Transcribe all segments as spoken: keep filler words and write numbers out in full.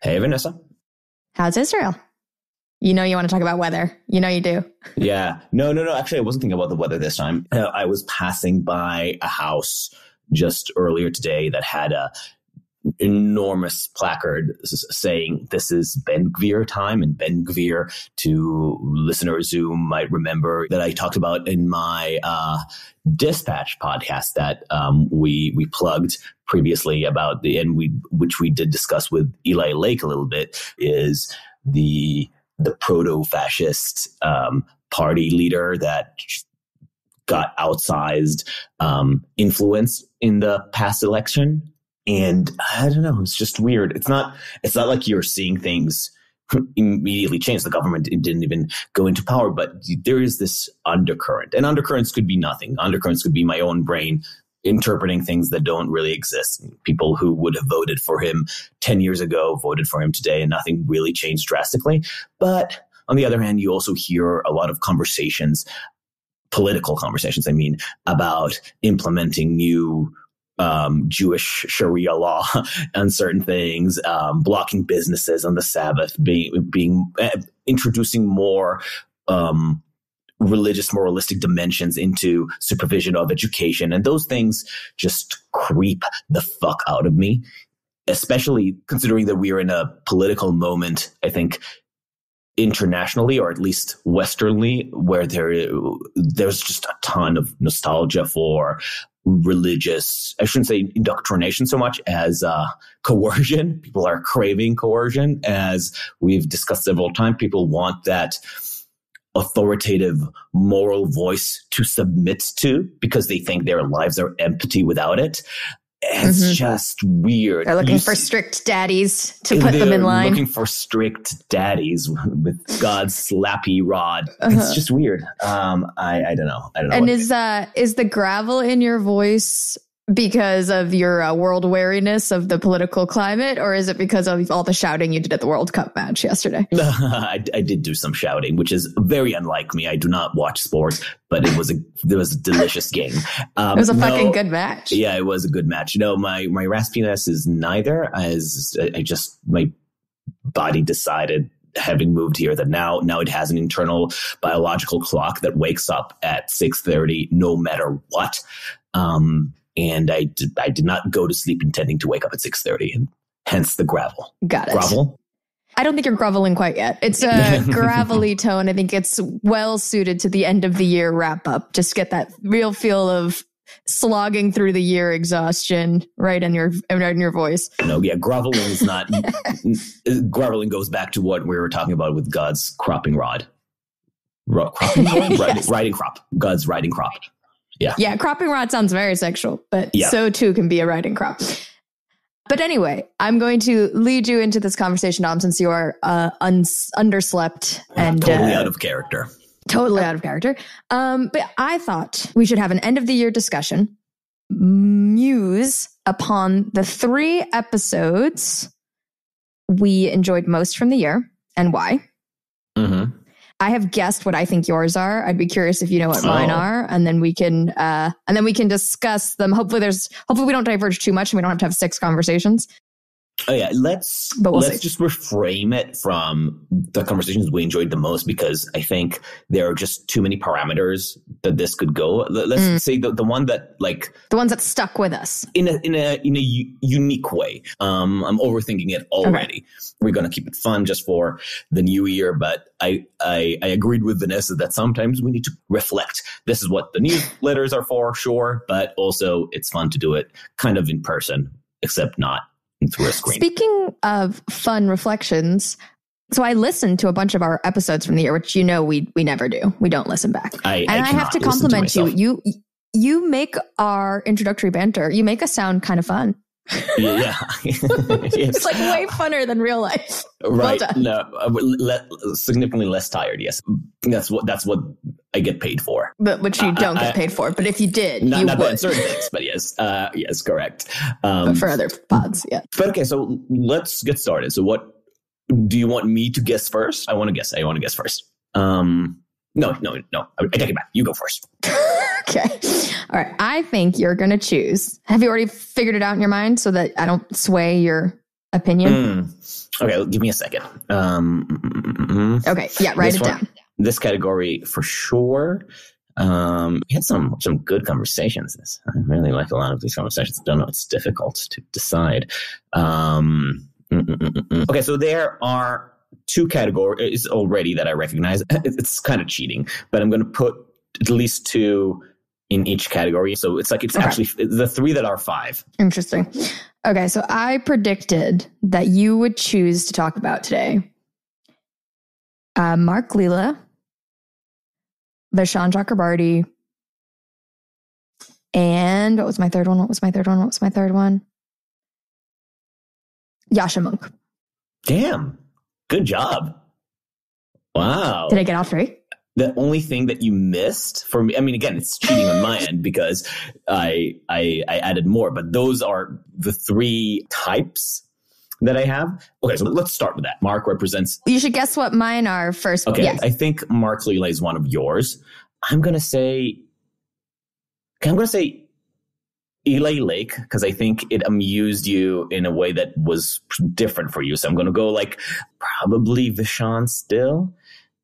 Hey, Vanessa. How's Israel? You know you want to talk about weather. You know you do. Yeah. No, no, no. Actually, I wasn't thinking about the weather this time. Uh, I was passing by a house just earlier today that had a enormous placard saying this is Ben Gvir time. And Ben Gvir, to listeners who might remember that I talked about in my uh, Dispatch podcast that um, we we plugged previously about the and we which we did discuss with Eli Lake a little bit, is the the proto-fascist um, party leader that got outsized um, influence in the past election. And I don't know, it's just weird. It's not it's not like you're seeing things immediately change. The government didn't even go into power, but there is this undercurrent. And undercurrents could be nothing. Undercurrents could be my own brain interpreting things that don't really exist. People who would have voted for him ten years ago voted for him today, and nothing really changed drastically. But on the other hand, you also hear a lot of conversations, political conversations, I mean, about implementing new Um, Jewish Sharia law, Uncertain Things, um, blocking businesses on the Sabbath, being being uh, introducing more um, religious, moralistic dimensions into supervision of education, and those things just creep the fuck out of me. Especially considering that we are in a political moment, I think, internationally, or at least Westernly, where there there's just a ton of nostalgia for religious, I shouldn't say indoctrination so much as uh, coercion. People are craving coercion. As we've discussed several times, people want that authoritative moral voice to submit to because they think their lives are empty without it. It's mm-hmm. just weird. They're looking you for strict daddies to put them in line. Looking for strict daddies with God's slappy rod. Uh-huh. It's just weird. Um, I, I don't know. I don't know. And is uh, is the gravel in your voice because of your uh, world wariness of the political climate, or is it because of all the shouting you did at the World Cup match yesterday? I, I did do some shouting, which is very unlike me. I do not watch sports, but it was a it was a delicious game. Um, it was a no, fucking good match. Yeah, it was a good match. No, my my raspiness is neither. As I just my body decided, having moved here, that now now it has an internal biological clock that wakes up at six thirty, no matter what. Um, And I did, I did not go to sleep intending to wake up at six thirty, and hence the gravel. Got it. Gravel? I don't think you're groveling quite yet. It's a gravelly tone. I think it's well suited to the end of the year wrap up. Just get that real feel of slogging through the year exhaustion right in your right in your voice. No, yeah, groveling is not... groveling goes back to what we were talking about with God's cropping rod. Ro- cropping rod? Yes. Riding, riding crop. God's riding crop. Yeah. Yeah. Cropping rod sounds very sexual, but yeah. So too can be a riding crop. But anyway, I'm going to lead you into this conversation, Dom, since you are uh, un- underslept and totally uh, out of character. Totally out of character. Um, but I thought we should have an end of the year discussion, muse upon the three episodes we enjoyed most from the year and why. Mm-hmm. I have guessed what I think yours are. I'd be curious if you know what oh. mine are, and then we can uh, and then we can discuss them. Hopefully, there's hopefully we don't diverge too much, and we don't have to have six conversations. Oh yeah, let's but we'll let's see. Just reframe it from the conversations we enjoyed the most, because I think there are just too many parameters that this could go. Let's mm. say the, the one that like the ones that stuck with us in a in a in a u- unique way. Um, I'm overthinking it already. Okay. We're gonna keep it fun just for the new year, but I, I I agreed with Vanessa that sometimes we need to reflect. This is what the newsletters are for, sure, but also it's fun to do it kind of in person, except not. Through a screen. Speaking of fun reflections, so I listened to a bunch of our episodes from the year, which you know we we never do. We don't listen back. I, and I, I have to compliment to you. You you make our introductory banter. You make us sound kind of fun. Yeah, it's like way funner than real life. Right? Well no, le- significantly less tired. Yes, that's what that's what I get paid for. But which you uh, don't I, get paid for. But if you did, not, you not would. Certain things, but yes, uh, yes, correct. Um, but for other pods, yeah. But okay, so let's get started. So, what do you want me to guess first? I want to guess. I want to guess first. Um, no, no, no. I, I take it back. You go first. Okay. All right. I think you're going to choose. Have you already figured it out in your mind so that I don't sway your opinion? Mm. Okay, give me a second. Um, okay, yeah, write it one, down. This category for sure. Um, we had some some good conversations. This I really like a lot of these conversations. I don't know, it's difficult to decide. Um, okay, so there are two categories already that I recognize. It's kind of cheating, but I'm going to put at least two in each category. So it's like it's okay. actually the three that are five. Interesting. Okay, so I predicted that you would choose to talk about today uh, Mark Lilla, Vishaan Chakrabarti, and what was my third one? What was my third one? What was my third one? Yascha Mounk. Damn. Good job. Wow. Did I get all three? The only thing that you missed for me, I mean, again, it's cheating on my end because I, I I added more, but those are the three types that I have. Okay, so let's start with that. Mark represents... You should guess what mine are first. Okay, yes. I think Mark Lilla is one of yours. I'm going to say... I'm going to say Eli Lake because I think it amused you in a way that was different for you. So I'm going to go like probably Vishaan still.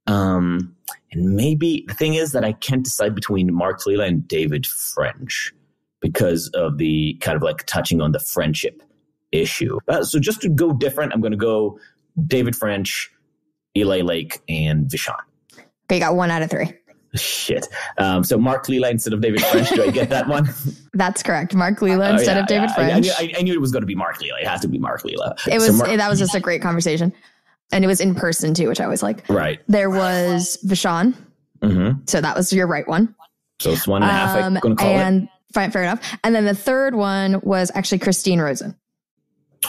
Um, and maybe the thing is that I can't decide between Mark Lilla and David French because of the kind of like touching on the friendship issue. Uh, so just to go different, I'm going to go David French, Eli Lake, and Vishaan. Okay, you got one out of three. Shit. Um, so Mark Lilla instead of David French. Do I get that one? That's correct. Mark Lilla uh, instead oh, yeah, of David yeah. French. I, I, I knew it was going to be Mark Lilla. It has to be Mark Lilla. It was. So Mark- that was just a great conversation. And it was in person too, which I always like. Right. There was Vishaan. Mm-hmm. So that was your right one. So it's one and a half, um, I'm going to call and, it. Fine, fair enough. And then the third one was actually Christine Rosen.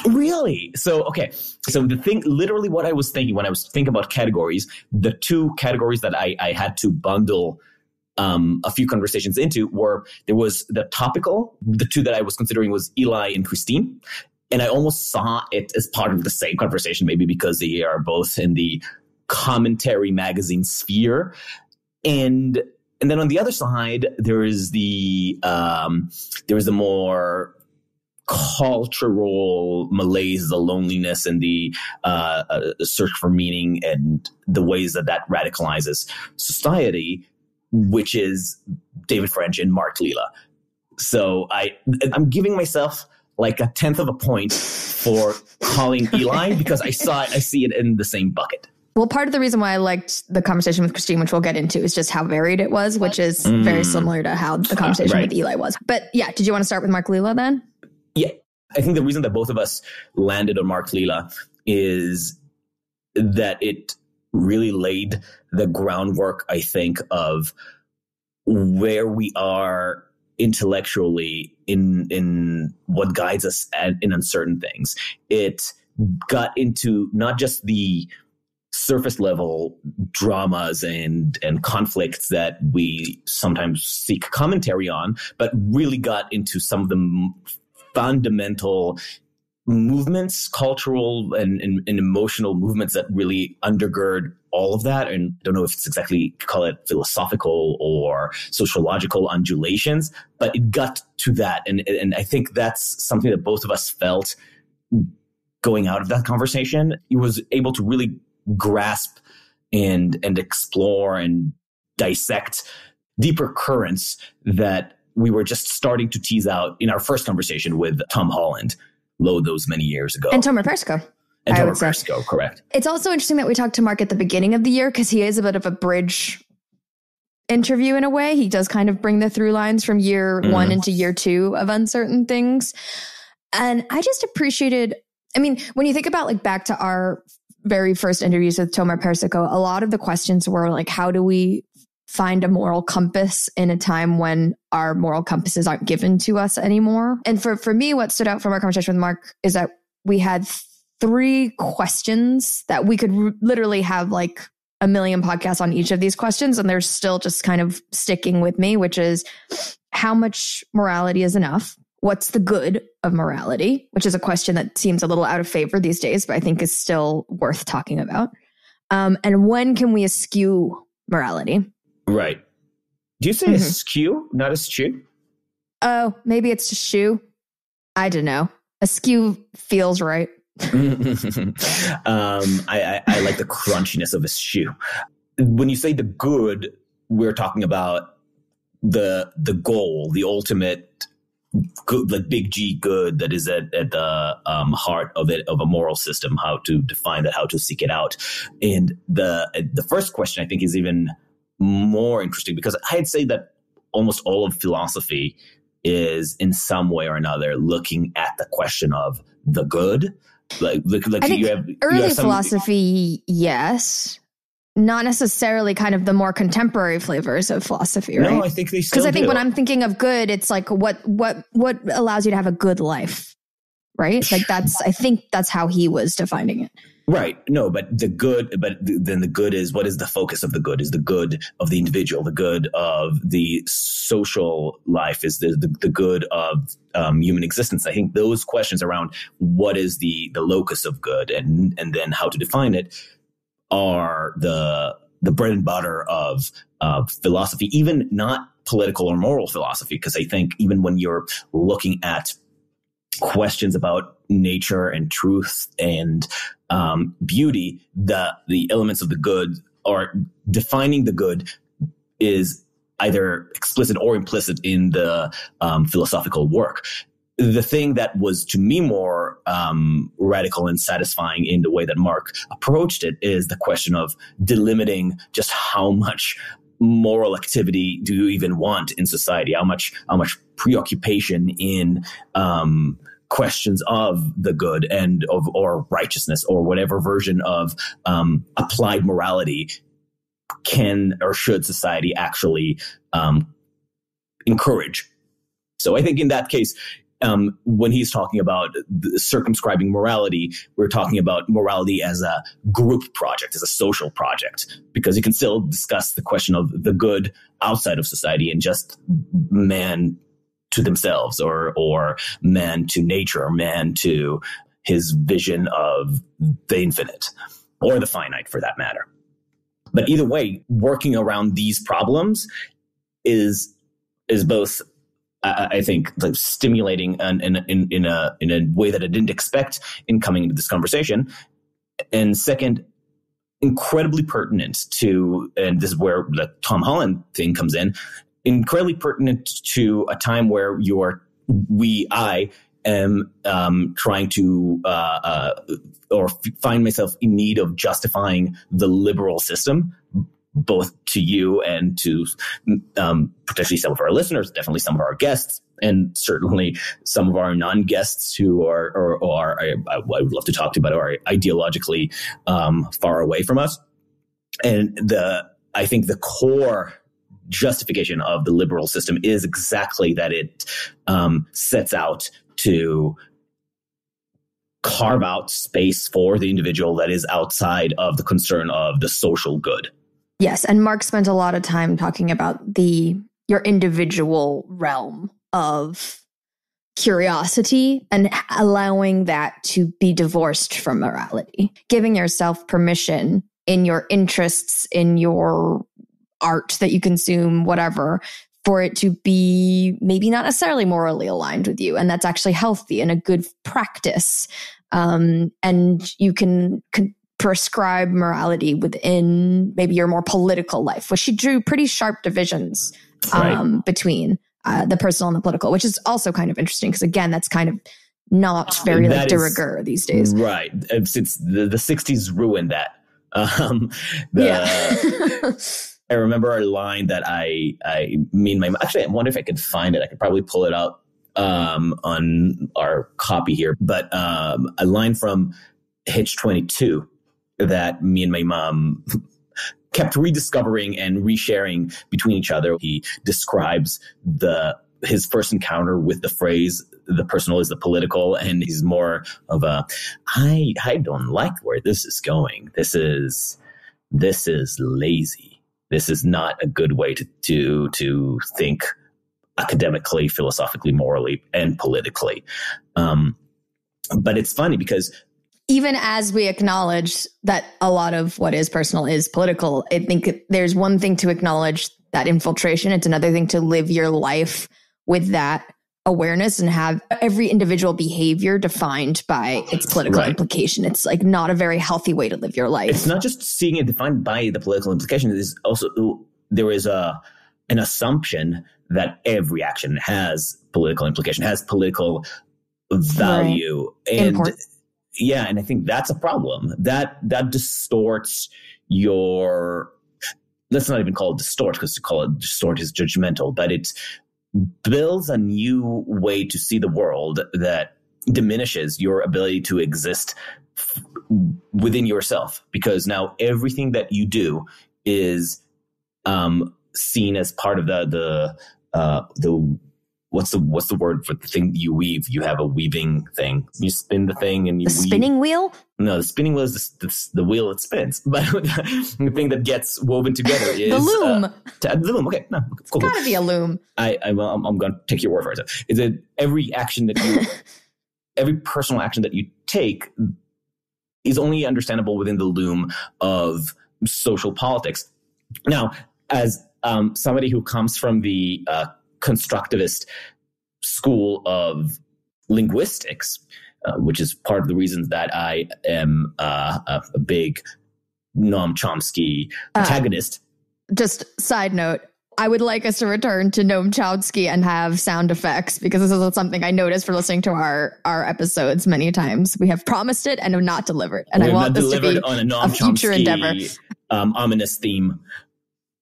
Really? So, okay. So the thing, literally what I was thinking when I was thinking about categories, the two categories that I, I had to bundle um, a few conversations into were, there was the topical, the two that I was considering was Eli and Christine. And I almost saw it as part of the same conversation, maybe because they are both in the commentary magazine sphere. And and then on the other side, there is the um, there is the more cultural malaise, the loneliness, and the uh, uh, search for meaning, and the ways that that radicalizes society, which is David French and Mark Lilla. So I I'm giving myself like a tenth of a point for calling Eli because I saw it, I see it in the same bucket. Well, part of the reason why I liked the conversation with Christine, which we'll get into, is just how varied it was, which is mm. very similar to how the conversation uh, right. with Eli was. But yeah, did you want to start with Mark Lilla then? Yeah. I think the reason that both of us landed on Mark Lilla is that it really laid the groundwork, I think, of where we are intellectually in in what guides us at, in Uncertain Things. It got into not just the surface level dramas and and conflicts that we sometimes seek commentary on, but really got into some of the fundamental movements, cultural and, and, and emotional movements that really undergird all of that. And I don't know if it's exactly call it philosophical or sociological undulations, but it got to that. And, and I think that's something that both of us felt going out of that conversation. It was able to really grasp and, and explore and dissect deeper currents that we were just starting to tease out in our first conversation with Tom Holland. Low those many years ago. And Tomer Persico. And Tomer Persico, correct. It's also interesting that we talked to Mark at the beginning of the year because he is a bit of a bridge interview in a way. He does kind of bring the through lines from year mm. one into year two of Uncertain Things. And I just appreciated, I mean, when you think about like back to our very first interviews with Tomer Persico, a lot of the questions were like, how do we find a moral compass in a time when our moral compasses aren't given to us anymore? And for, for me, what stood out from our conversation with Mark is that we had three questions that we could r- literally have like a million podcasts on each of these questions. And they're still just kind of sticking with me, which is how much morality is enough? What's the good of morality? Which is a question that seems a little out of favor these days, but I think is still worth talking about. Um, and when can we eschew morality? Right. Do you say mm-hmm. askew, not eschew? Oh, maybe it's eschew. I don't know. Askew feels right. um, I, I, I like the crunchiness of his shoe. When you say the good, we're talking about the the goal, the ultimate good, the big G good that is at, at the um, heart of it, of a moral system, how to define that, how to seek it out. And the the first question, I think, is even more interesting, because I'd say that almost all of philosophy is in some way or another looking at the question of the good. Like, like, like I think you have early you have some, philosophy, yes. Not necessarily kind of the more contemporary flavors of philosophy, right? No, I think they still do. Because I think when I'm thinking of good, it's like what what what allows you to have a good life, right? Like that's, I think that's how he was defining it. Right. No, but the good, but then the good is, what is the focus of the good? Is the good of the individual, the good of the social life, is the the, the good of um, human existence? I think those questions around what is the the locus of good and and then how to define it are the the bread and butter of uh, philosophy, even not political or moral philosophy, because I think even when you're looking at questions about nature and truth and um, beauty, the the elements of the good, or defining the good, is either explicit or implicit in the um, philosophical work. The thing that was to me more um, radical and satisfying in the way that Mark approached it is the question of delimiting just how much moral activity do you even want in society, how much how much preoccupation in um, questions of the good and of or righteousness or whatever version of um, applied morality can or should society actually um, encourage. So I think in that case, Um, when he's talking about the circumscribing morality, we're talking about morality as a group project, as a social project, because you can still discuss the question of the good outside of society and just man to themselves, or or man to nature, or man to his vision of the infinite, or the finite for that matter. But either way, working around these problems is is both, I think, like stimulating and in, in, in a in a way that I didn't expect in coming into this conversation, and second, incredibly pertinent to, and this is where the Tom Holland thing comes in, incredibly pertinent to a time where you're we I am um, trying to uh, uh, or find myself in need of justifying the liberal system, both to you and to um, potentially some of our listeners, definitely some of our guests, and certainly some of our non-guests who are, or, or I, I would love to talk to, but are ideologically um, far away from us. And the I think the core justification of the liberal system is exactly that it um, sets out to carve out space for the individual that is outside of the concern of the social good. Yes, and Mark spent a lot of time talking about the your individual realm of curiosity and allowing that to be divorced from morality, giving yourself permission in your interests, in your art that you consume, whatever, for it to be maybe not necessarily morally aligned with you. And that's actually healthy and a good practice. Um, and you can... Con- prescribe morality within maybe your more political life, which she drew pretty sharp divisions um, right. between uh, the personal and the political, which is also kind of interesting because, again, that's kind of not very like, de rigueur these days. Right. It's, it's the, the sixties ruined that. Um, the, yeah. I remember a line that I, I mean, my actually, I wonder if I could find it. I could probably pull it out um, on our copy here. But um, a line from Hitch twenty-two that me and my mom kept rediscovering and resharing between each other. He describes the his first encounter with the phrase, the personal is the political, and he's more of a, I I don't like where this is going. This is this is lazy. This is not a good way to to, to think academically, philosophically, morally, and politically. Um, but it's funny because even as we acknowledge that a lot of what is personal is political, I think there's one thing to acknowledge that infiltration. It's another thing to live your life with that awareness and have every individual behavior defined by its political right. implication. It's like not a very healthy way to live your life. It's not just seeing it defined by the political implication. There's also there is a an assumption that every action has political implication, has political value, right. and Important. yeah, and I think that's a problem. That that distorts your. Let's not even call it distort, because to call it distort is judgmental, but it's. Builds a new way to see the world that diminishes your ability to exist f- within yourself, because now everything that you do is um, seen as part of the the uh, the what's the what's the word for the thing that you weave? You have a weaving thing. You spin the thing and you the weave. Spinning wheel. No, the spinning wheel is the, the, the wheel that spins, but the thing that gets woven together is the loom. Uh, t- the loom, okay, no, cool. It's gotta cool. be a loom. I, I well, I'm, I'm gonna take your word for it. Is it every action that you, every personal action that you take, is only understandable within the loom of social politics. Now, as um, somebody who comes from the uh, constructivist school of linguistics. Uh, which is part of the reason that I am uh, a, a big Noam Chomsky protagonist. Uh, just side note, I would like us to return to Noam Chomsky and have sound effects, because this is something I noticed for listening to our, our episodes many times. We have promised it and have not delivered. And we I want this to be on a, Noam a future Chomsky, endeavor. Um, ominous theme.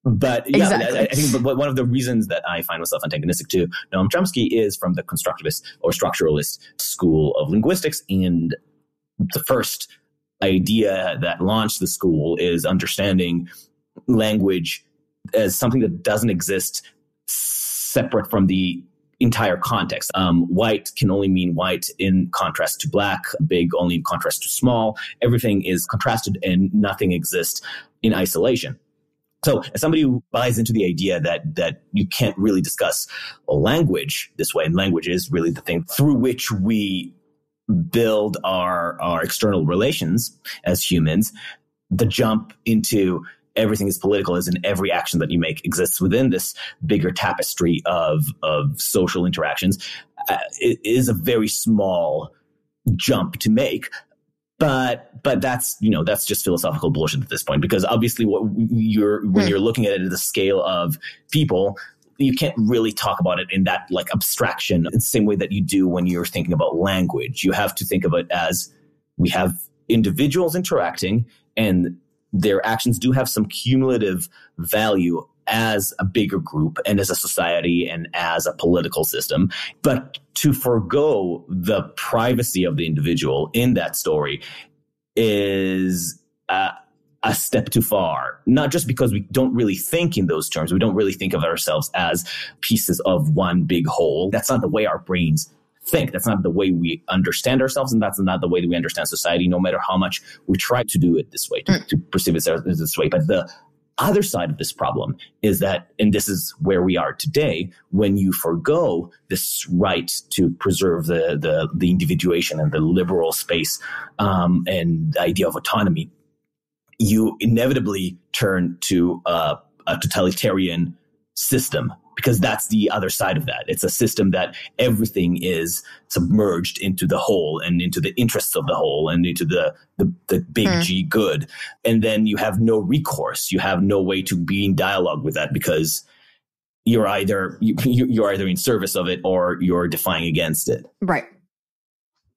But yeah, exactly. I, I think one of the reasons that I find myself antagonistic to Noam Chomsky is from the constructivist or structuralist school of linguistics. And the first idea that launched the school is understanding language as something that doesn't exist separate from the entire context. Um, white can only mean white in contrast to black, big only in contrast to small. Everything is contrasted and nothing exists in isolation. So as somebody who buys into the idea that that you can't really discuss a language this way, and language is really the thing through which we build our, our external relations as humans, the jump into everything is political is in every action that you make exists within this bigger tapestry of, of social interactions. Uh, it is a very small jump to make. But but that's, you know, that's just philosophical bullshit at this point, because obviously what you're when you're looking at it at the scale of people, you can't really talk about it in that like abstraction in the same way that you do when you're thinking about language. You have to think of it as we have individuals interacting and their actions do have some cumulative value as a bigger group and as a society and as a political system. But to forego the privacy of the individual in that story is a, a step too far, not just because we don't really think in those terms. We don't really think of ourselves as pieces of one big whole. That's not the way our brains think. That's not the way we understand ourselves, and that's not the way that we understand society, no matter how much we try to do it this way, to, to perceive it as this way. But the other side of this problem is that, and this is where we are today, when you forego this right to preserve the the, the individuation and the liberal space um, and the idea of autonomy, you inevitably turn to uh, a totalitarian system, because that's the other side of that. It's a system that everything is submerged into the whole and into the interests of the whole and into the the, the big mm. G good. And then you have no recourse. You have no way to be in dialogue with that, because you're either you, you're either in service of it or you're defying against it. Right.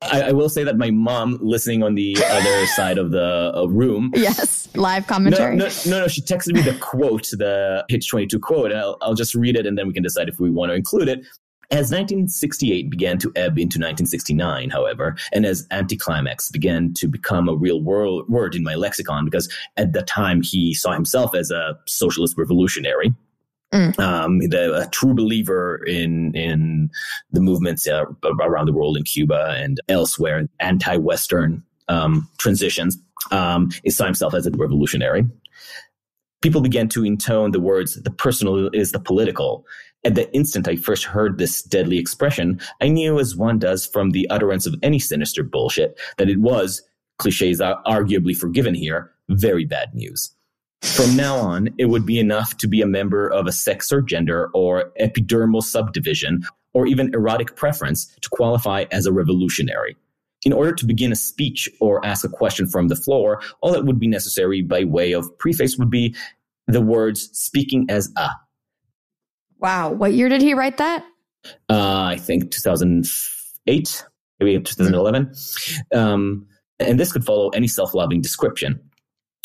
I, I will say that my mom, listening on the other side of the uh, room. Yes, live commentary. No, no, no, no, she texted me the quote, the Hitch twenty-two quote. And I'll, I'll just read it and then we can decide if we want to include it. As nineteen sixty-eight began to ebb into nineteen sixty-nine, however, and as anticlimax began to become a real world word in my lexicon, because at the time he saw himself as a socialist revolutionary. Mm. Um, the, a true believer in in the movements uh, around the world in Cuba and elsewhere, anti-Western um, transitions. Um, he saw himself as a revolutionary. People began to intone the words, "The personal is the political." At the instant I first heard this deadly expression, I knew, as one does from the utterance of any sinister bullshit, that it was, cliches are arguably forgiven here, very bad news. From now on, it would be enough to be a member of a sex or gender or epidermal subdivision or even erotic preference to qualify as a revolutionary. In order to begin a speech or ask a question from the floor, all that would be necessary by way of preface would be the words "speaking as a." Wow. What year did he write that? Uh, I think two thousand eight, maybe two thousand eleven. Um, and this could follow any self-loving description.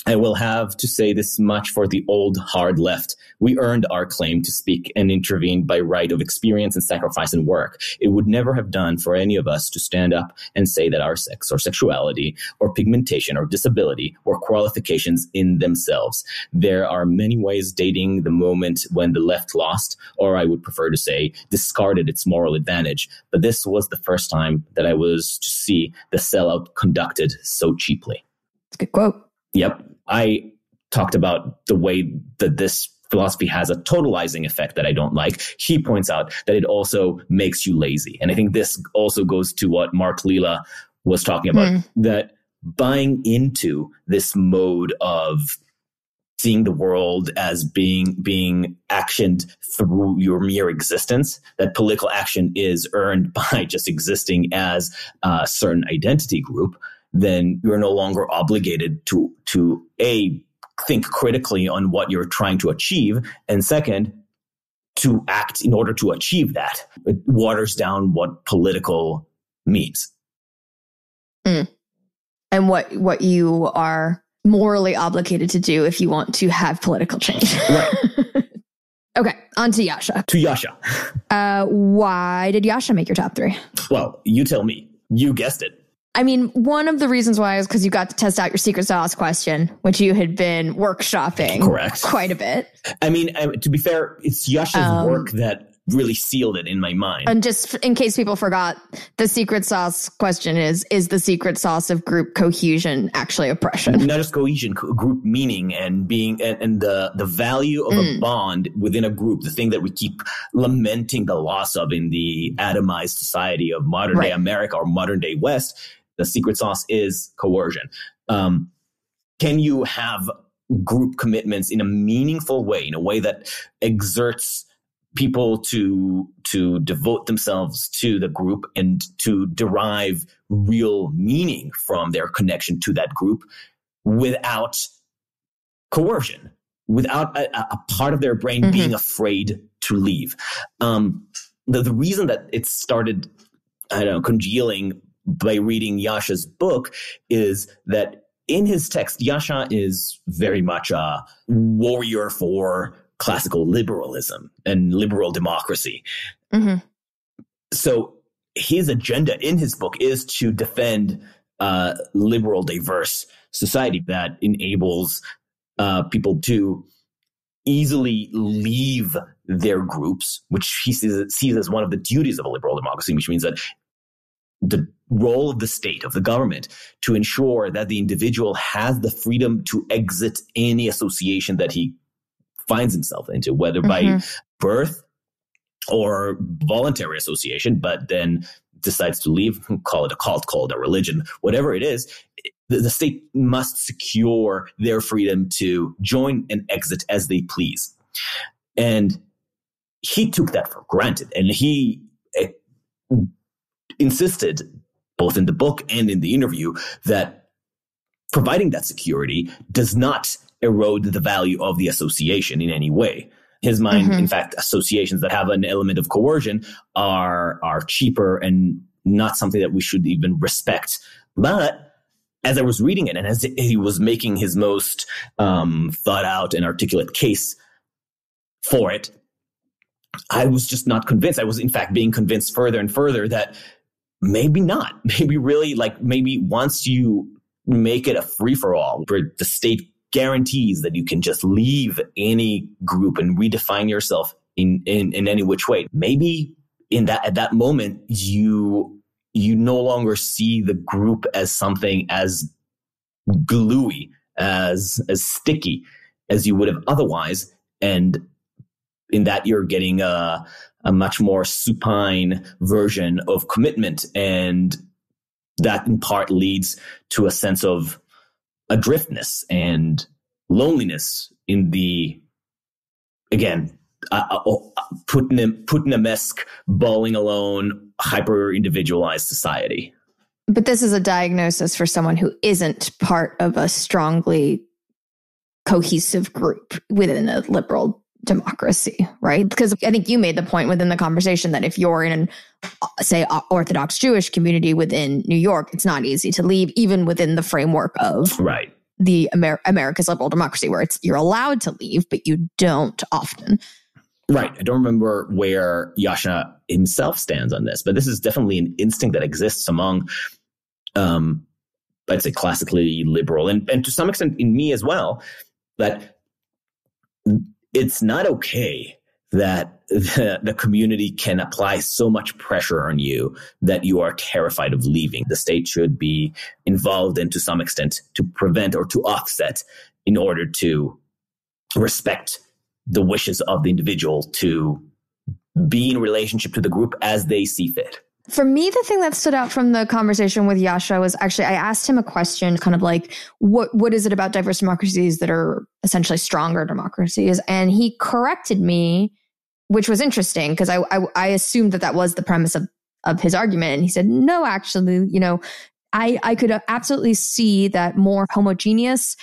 I will have to say this much for the old hard left. We earned our claim to speak and intervene by right of experience and sacrifice and work. It would never have done for any of us to stand up and say that our sex or sexuality or pigmentation or disability were qualifications in themselves. There are many ways dating the moment when the left lost, or I would prefer to say discarded its moral advantage. But this was the first time that I was to see the sellout conducted so cheaply. It's a good quote. Yep. I talked about the way that this philosophy has a totalizing effect that I don't like. He points out that it also makes you lazy. And I think this also goes to what Mark Lilla was talking about, mm. that buying into this mode of seeing the world as being being actioned through your mere existence, that political action is earned by just existing as a certain identity group, then you're no longer obligated to, to A, think critically on what you're trying to achieve, and second, to act in order to achieve that. It waters down what political means. Mm. And what, what you are morally obligated to do if you want to have political change. Right. Okay, on to Yascha. To Yascha. Uh, why did Yascha make your top three? Well, you tell me. You guessed it. I mean, one of the reasons why is because you got to test out your secret sauce question, which you had been workshopping Correct. quite a bit. I mean, I, to be fair, it's Yascha's um, work that really sealed it in my mind. And just in case people forgot, the secret sauce question is, is the secret sauce of group cohesion actually oppression? Not just cohesion, co- group meaning and being and, and the, the value of mm. a bond within a group, the thing that we keep lamenting the loss of in the atomized society of modern right. day America or modern day West. The secret sauce is coercion. Um, can you have group commitments in a meaningful way, in a way that exerts people to to devote themselves to the group and to derive real meaning from their connection to that group without coercion, without a, a part of their brain mm-hmm. being afraid to leave? Um, the, the reason that it started, I don't know, congealing by reading Yascha's book is that in his text, Yascha is very much a warrior for classical liberalism and liberal democracy. Mm-hmm. So his agenda in his book is to defend a liberal, diverse society that enables uh, people to easily leave their groups, which he sees, sees as one of the duties of a liberal democracy, which means that the role of the state, of the government, to ensure that the individual has the freedom to exit any association that he finds himself into, whether mm-hmm. by birth or voluntary association, but then decides to leave, call it a cult, call it a religion, whatever it is, the, the state must secure their freedom to join and exit as they please. And he took that for granted. And he uh, insisted, both in the book and in the interview, that providing that security does not erode the value of the association in any way. His mind, mm-hmm. in fact, associations that have an element of coercion are are cheaper and not something that we should even respect. But as I was reading it and as he was making his most um, thought out and articulate case for it, I was just not convinced. I was, in fact, being convinced further and further that maybe not. Maybe really, like, maybe once you make it a free-for-all where the state guarantees that you can just leave any group and redefine yourself in, in, in any which way, maybe in that, at that moment, you, you no longer see the group as something as gluey, as, as sticky as you would have otherwise. And in that, you're getting a, a much more supine version of commitment. And that in part leads to a sense of adriftness and loneliness in the, again, uh, Putnamesque, bowling alone, hyper-individualized society. But this is a diagnosis for someone who isn't part of a strongly cohesive group within a liberal democracy, right? Because I think you made the point within the conversation that if you're in an, say, Orthodox Jewish community within New York, it's not easy to leave, even within the framework of right. the Amer- America's liberal democracy, where it's you're allowed to leave, but you don't often. Right. I don't remember where Yascha himself stands on this, but this is definitely an instinct that exists among, um, I'd say, classically liberal, and, and to some extent in me as well, that it's not okay that the, the community can apply so much pressure on you that you are terrified of leaving. The state should be involved and to some extent to prevent or to offset in order to respect the wishes of the individual to be in relationship to the group as they see fit. For me, the thing that stood out from the conversation with Yascha was actually, I asked him a question kind of like, what what is it about diverse democracies that are essentially stronger democracies? And he corrected me, which was interesting because I, I I assumed that that was the premise of, of his argument. And he said, no, actually, you know, I, I could absolutely see that more homogeneous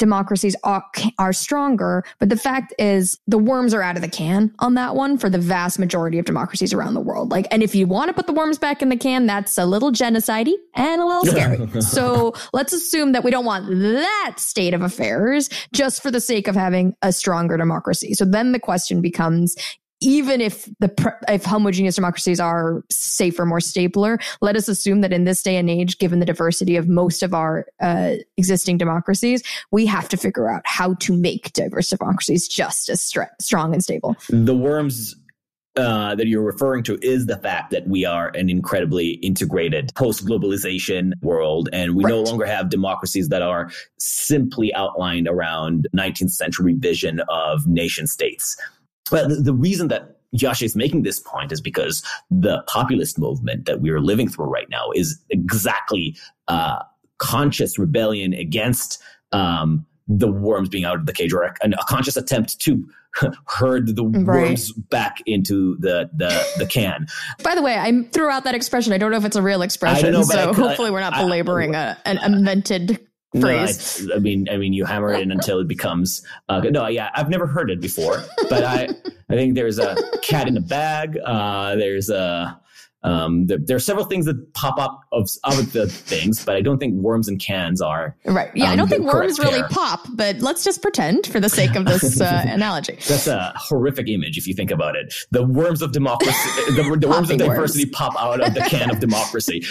democracies are, are stronger, but the fact is the worms are out of the can on that one for the vast majority of democracies around the world. Like, and if you want to put the worms back in the can, that's a little genocide-y and a little scary. So let's assume that we don't want that state of affairs just for the sake of having a stronger democracy. So then the question becomes, even if the if homogeneous democracies are safer, more stabler, let us assume that in this day and age, given the diversity of most of our uh, existing democracies, we have to figure out how to make diverse democracies just as st- strong and stable. The worms uh, that you're referring to is the fact that we are an incredibly integrated post-globalization world, and we right. no longer have democracies that are simply outlined around nineteenth century vision of nation states. But the reason that Yascha is making this point is because the populist movement that we are living through right now is exactly uh, conscious rebellion against um, the worms being out of the cage, or a, a conscious attempt to herd the right. worms back into the the, the can. By the way, I threw out that expression. I don't know if it's a real expression, I don't know, so I, hopefully I, we're not belaboring I, I, a, an invented phrase. No, I, I mean, I mean, you hammer it in until it becomes. Uh, no, yeah, I've never heard it before, but I, I think there's a cat in a bag. Uh, there's a, um, there, there are several things that pop up of, of the things, but I don't think worms and cans are right. Yeah, um, I don't think worms really pair. pop, but let's just pretend for the sake of this uh, analogy. That's a horrific image if you think about it. The worms of democracy, the, the worms of diversity worms. pop out of the can of democracy.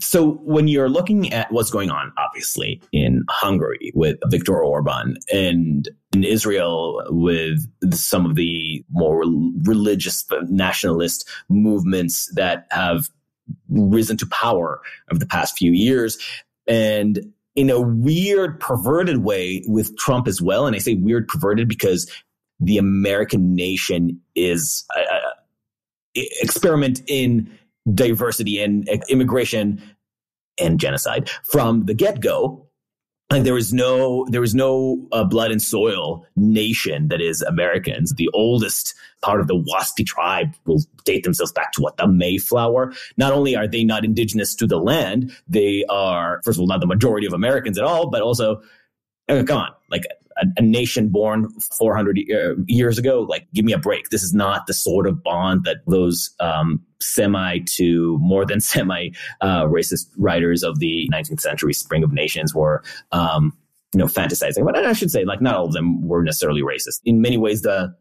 So when you're looking at what's going on, obviously, in Hungary with Viktor Orban and in Israel with some of the more religious nationalist movements that have risen to power over the past few years, and in a weird, perverted way with Trump as well. And I say weird, perverted because the American nation is an experiment in diversity and immigration and genocide from the get-go. Like there is no, there is no uh, blood and soil nation that is Americans. The oldest part of the Waspy tribe will date themselves back to what the Mayflower. Not only are they not indigenous to the land, they are first of all not the majority of Americans at all, but also uh, come on, like a, a nation born four hundred uh, years ago. Like, give me a break. This is not the sort of bond that those um, semi to more than semi uh, racist writers of the nineteenth century Spring of Nations were, um, you know, fantasizing. But I should say, like, not all of them were necessarily racist. In many ways, the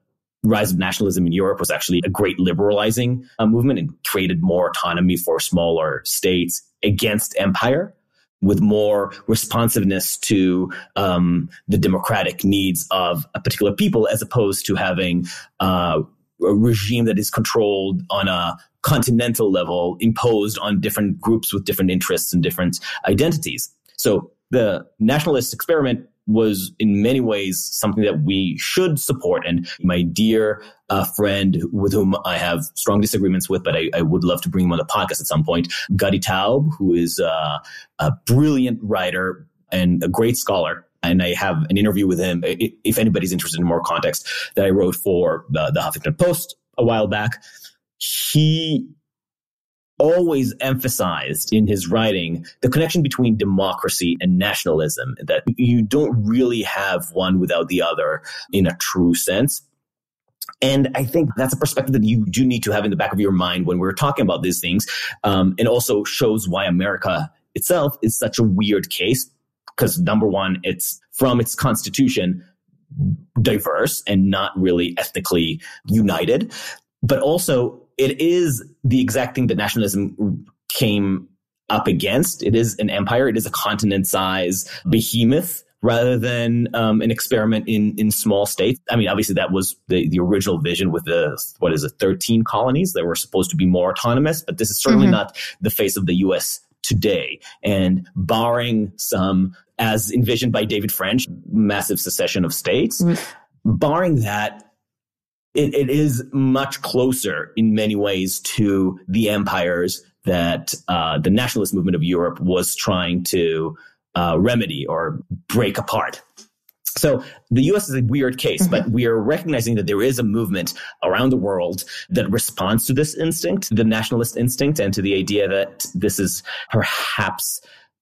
rise of nationalism in Europe was actually a great liberalizing uh, movement and created more autonomy for smaller states against empire, with more responsiveness to um, the democratic needs of a particular people, as opposed to having uh, a regime that is controlled on a continental level, imposed on different groups with different interests and different identities. So the nationalist experiment was in many ways something that we should support. And my dear uh, friend with whom I have strong disagreements with, but I, I would love to bring him on the podcast at some point, Gadi Taub, who is uh, a brilliant writer and a great scholar and I have an interview with him, if anybody's interested in more context, that I wrote for the, the Huffington Post a while back. He always emphasized in his writing the connection between democracy and nationalism, that you don't really have one without the other in a true sense. And I think that's a perspective that you do need to have in the back of your mind when we're talking about these things. Um, and also shows why America itself is such a weird case, because number one, it's from its constitution diverse and not really ethnically united, but also it is the exact thing that nationalism came up against. It is an empire. It is a continent-sized behemoth rather than um, an experiment in, in small states. I mean, obviously, that was the, the original vision with the, what is it, thirteen colonies that were supposed to be more autonomous. But this is certainly mm-hmm. not the face of the U S today. And barring some, as envisioned by David French, massive secession of states, mm-hmm. barring that, It, it is much closer in many ways to the empires that uh, the nationalist movement of Europe was trying to uh, remedy or break apart. So the U S is a weird case, mm-hmm. but we are recognizing that there is a movement around the world that responds to this instinct, the nationalist instinct, and to the idea that this is perhaps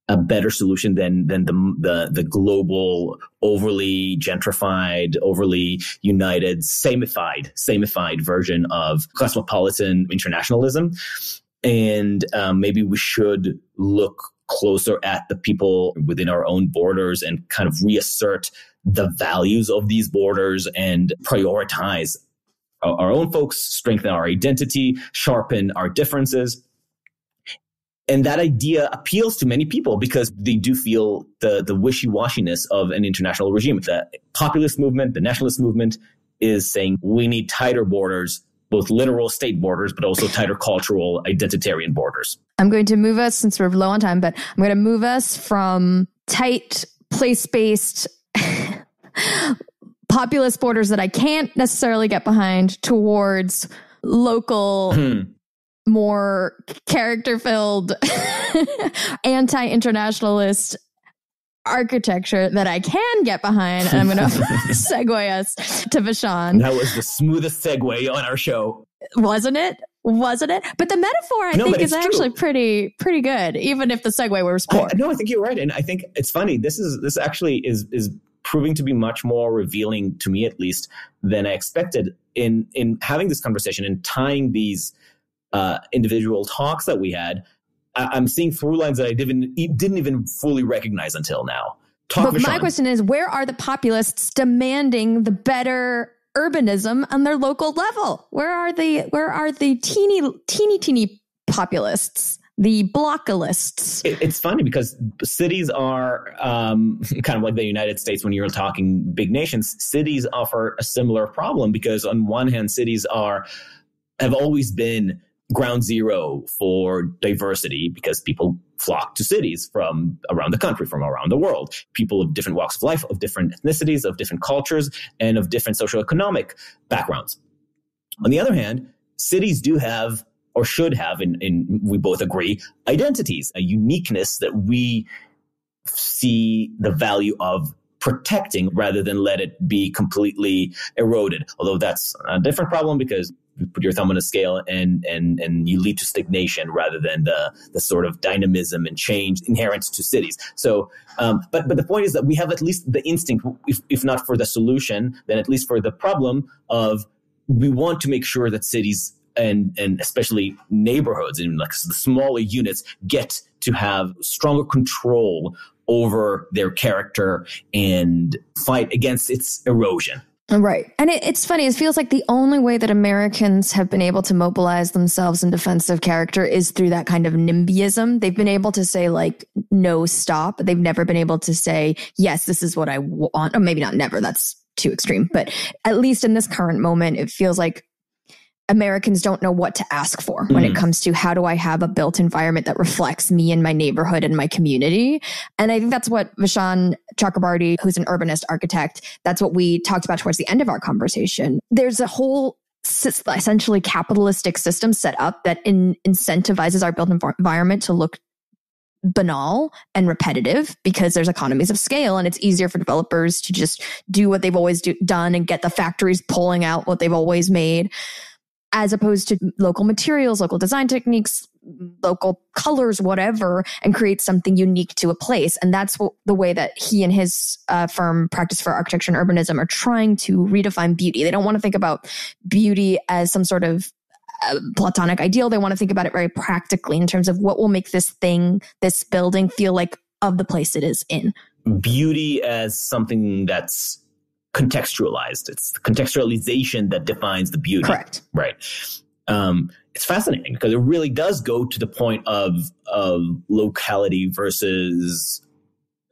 a better solution than than the, the the global, overly gentrified, overly united, samified, samified version of cosmopolitan internationalism. And um, maybe we should look closer at the people within our own borders and kind of reassert the values of these borders and prioritize our, our own folks, strengthen our identity, sharpen our differences. And that idea appeals to many people because they do feel the, the wishy-washiness of an international regime. The populist movement, the nationalist movement is saying we need tighter borders, both literal state borders, but also tighter cultural identitarian borders. I'm going to move us, since we're low on time, but I'm going to move us from tight, place-based populist borders that I can't necessarily get behind towards local... Hmm. more character-filled anti-internationalist architecture that I can get behind. And I'm going to segue us to Vishaan. That was the smoothest segue on our show. Wasn't it? Wasn't it? But the metaphor, I no, think, is actually true. pretty pretty good, even if the segue was poor. I, no, I think you're right. And I think it's funny. This is this actually is is proving to be much more revealing, to me at least, than I expected in in having this conversation and tying these Uh, individual talks that we had. I- I'm seeing through lines that I didn't didn't even fully recognize until now. Talk but my question is, where are the populists demanding the better urbanism on their local level? Where are the where are the teeny teeny teeny populists, the blockalists? It, it's funny because cities are um, kind of like the United States. When you're talking big nations, cities offer a similar problem because on one hand, cities are have always been ground zero for diversity because people flock to cities from around the country, from around the world, people of different walks of life, of different ethnicities, of different cultures, and of different socioeconomic backgrounds. On the other hand, cities do have, or should have, and, and we both agree, identities, a uniqueness that we see the value of protecting rather than let it be completely eroded. Although that's a different problem because you put your thumb on a scale and and and you lead to stagnation rather than the the sort of dynamism and change inherent to cities. So, um, but but the point is that we have at least the instinct, if if not for the solution, then at least for the problem of we want to make sure that cities and and especially neighborhoods and like the smaller units get to have stronger control over their character and fight against its erosion. Right. And it, it's funny. It feels like the only way that Americans have been able to mobilize themselves in defense of character is through that kind of NIMBYism. They've been able to say, like, no, stop. They've never been able to say, yes, this is what I want. Or maybe not never. That's too extreme. But at least in this current moment, it feels like Americans don't know what to ask for when mm. it comes to how do I have a built environment that reflects me and my neighborhood and my community. And I think that's what Vishaan Chakrabarti, who's an urbanist architect, that's what we talked about towards the end of our conversation. There's a whole essentially capitalistic system set up that in, incentivizes our built env- environment to look banal and repetitive because there's economies of scale and it's easier for developers to just do what they've always do, done and get the factories pulling out what they've always made, as opposed to local materials, local design techniques, local colors, whatever, and create something unique to a place. And that's what, the way that he and his uh, firm, Practice for Architecture and Urbanism, are trying to redefine beauty. They don't want to think about beauty as some sort of A platonic ideal. They want to think about it very practically in terms of what will make this thing, this building, feel like of the place it is in. Beauty as something that's contextualized. It's the contextualization that defines the beauty. Correct. Right. Um, it's fascinating because it really does go to the point of of locality versus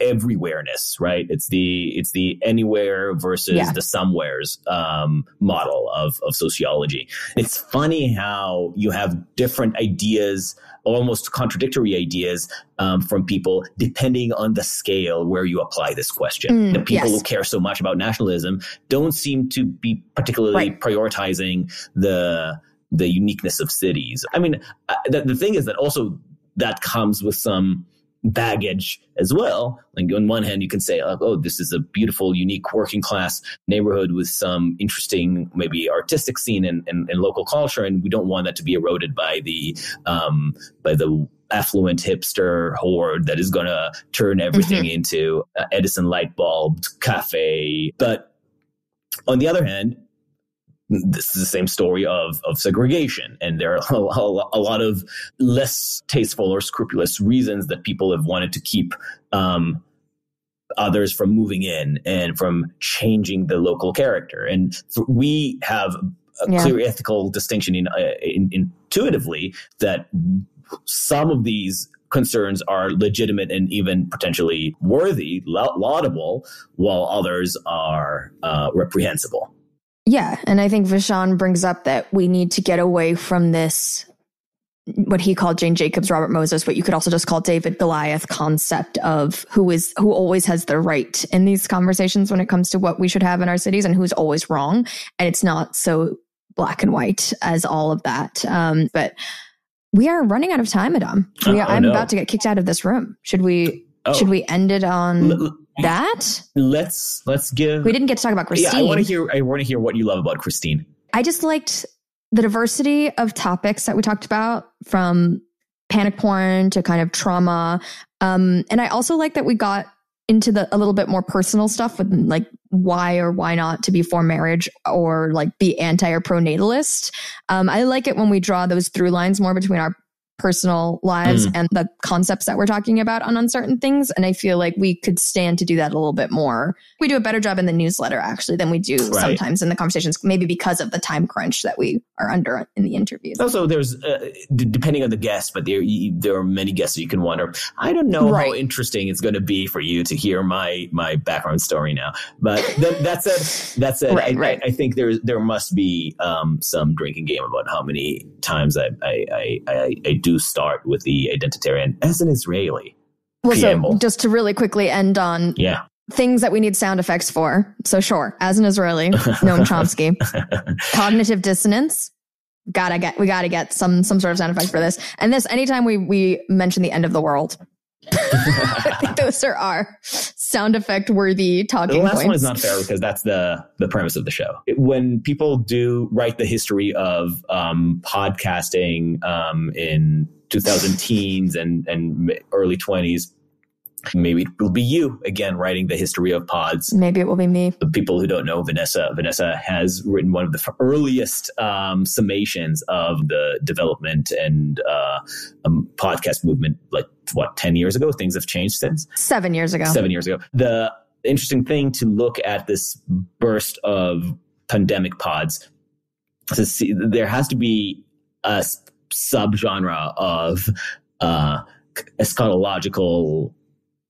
everywhereness, right? It's the it's the anywhere versus yeah. the somewheres um, model of of sociology. It's funny how you have different ideas, almost contradictory ideas um, from people, depending on the scale where you apply this question. Mm, the people yes. who care so much about nationalism don't seem to be particularly right. prioritizing the the uniqueness of cities. I mean, the, the thing is that also that comes with some baggage as well. Like on one hand, you can say, oh, this is a beautiful, unique working class neighborhood with some interesting, maybe artistic scene and, and, and local culture, and we don't want that to be eroded by the um, by the affluent hipster horde that is going to turn everything mm-hmm. into uh, Edison light bulb cafe. But on the other hand, this is the same story of of segregation, and there are a, a, a lot of less tasteful or scrupulous reasons that people have wanted to keep um, others from moving in and from changing the local character. And we have a yeah. clear ethical distinction in, uh, in, intuitively that some of these concerns are legitimate and even potentially worthy, la- laudable, while others are uh, reprehensible. Yeah. And I think Vishaan brings up that we need to get away from this, what he called Jane Jacobs, Robert Moses, what you could also just call David Goliath concept of who is, who always has the right in these conversations when it comes to what we should have in our cities and who's always wrong. And it's not so black and white as all of that. Um, but we are running out of time, Adam. We are, oh, I'm no. about to get kicked out of this room. Should we, oh. should we end it on... L- that let's let's give we didn't get to talk about Christine. Yeah, I want to hear I want to hear what you love about Christine. I just liked the diversity of topics that we talked about, from panic porn to kind of trauma, um, and I also like that we got into the a little bit more personal stuff with like why or why not to be for marriage or like be anti or pro-natalist. Um, I like it when we draw those through lines more between our personal lives mm. and the concepts that we're talking about on Uncertain Things. And I feel like we could stand to do that a little bit more. We do a better job in the newsletter, actually, than we do right. sometimes in the conversations, maybe because of the time crunch that we are under in the interviews. Also, there's, uh, d- depending on the guest, but there there are many guests that you can wonder, I don't know right. how interesting it's going to be for you to hear my my background story now. But th- that said, that said right, I, right. I, I think there, there must be um, some drinking game about how many times I, I, I, I, I do start with the identitarian as an Israeli. Well, preamble. So just to really quickly end on yeah. things that we need sound effects for. So sure, as an Israeli, Noam Chomsky, cognitive dissonance. Gotta get, we gotta get some some sort of sound effect for this. And this, anytime we we mention the end of the world. I think those are our sound effect worthy talking points. The last points. One is not fair because that's the, the premise of the show. When people do write the history of um, podcasting um, in two thousand teens and, and early twenties, maybe it will be you again writing the history of pods. Maybe it will be me. The people who don't know Vanessa, Vanessa has written one of the earliest um, summations of the development and uh, um, podcast movement, like what, ten years ago? Things have changed since. Seven years ago. Seven years ago. The interesting thing to look at this burst of pandemic pods, to see there has to be a subgenre of uh, eschatological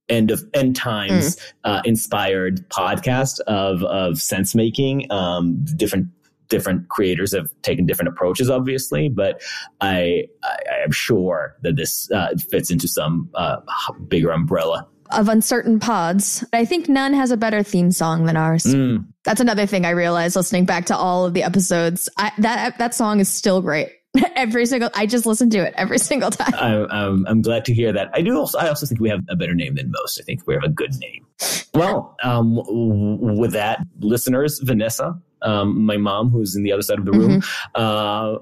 end of end times mm. uh, inspired podcast of of sense making. Um, different different creators have taken different approaches, obviously, but I, I I'm sure that this uh, fits into some uh, bigger umbrella of Uncertain Pods. I think none has a better theme song than ours. Mm. That's another thing I realized listening back to all of the episodes. I, that that song is still great. every single, I just listen to it every single time. I'm, I'm, I'm glad to hear that. I do also, I also think we have a better name than most. I think we have a good name. Well, um, with that, listeners, Vanessa, um, my mom, who's in the other side of the room, mm-hmm. uh,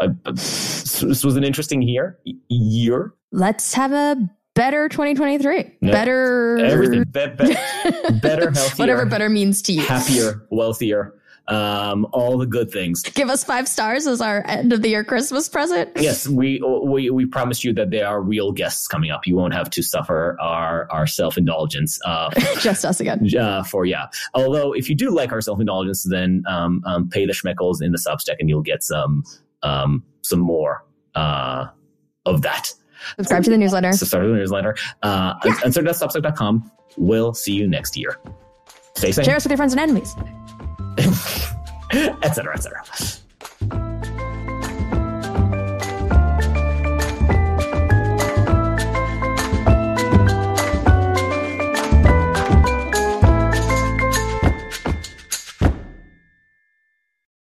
I, I, this was an interesting year. year. Let's have a better twenty twenty-three. No, better. Everything. Be, be, better, healthier. Whatever better means to you. Happier, wealthier. Um, all the good things. Give us five stars as our end of the year Christmas present. Yes, we we we promise you that there are real guests coming up. You won't have to suffer our our self indulgence. Uh, Just us again. Uh, for yeah. Although if you do like our self indulgence, then um, um, pay the schmeckles in the Substack, and you'll get some um, some more uh, of that. Subscribe so, to the newsletter. Subscribe to the newsletter. Uh, yeah. uncertain dot substack dot com. We'll see you next year. Stay safe. Share us with your friends and enemies. et cetera, et cetera